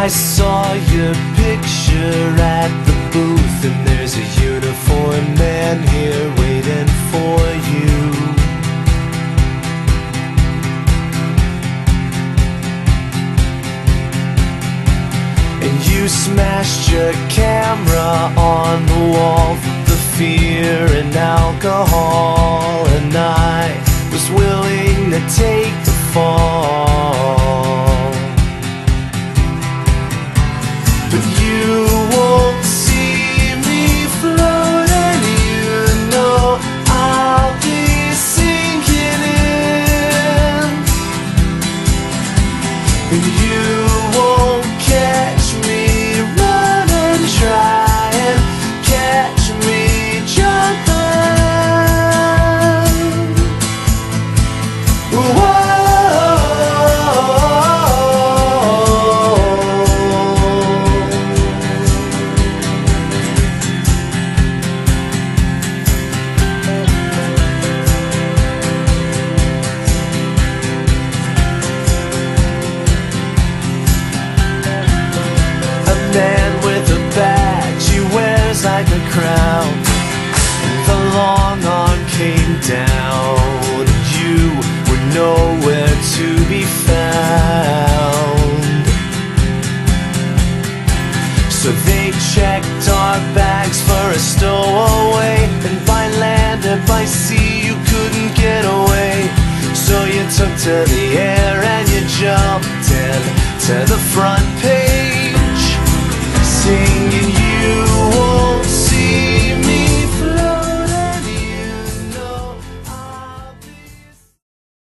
I saw your picture at the booth, and there's a uniformed man here waiting for you. And you smashed your camera on the wall with the fear and alcohol, and I was willing to take the fall. But you won't see me float, and you know I'll be sinking in. And you won't catch me running, try and catch me jumping. Whoa. Like a crown, the long arm came down, and you were nowhere to be found. So they checked our bags for a stowaway, and by land and by sea you couldn't get away. So you took to the air and you jumped in to the front page.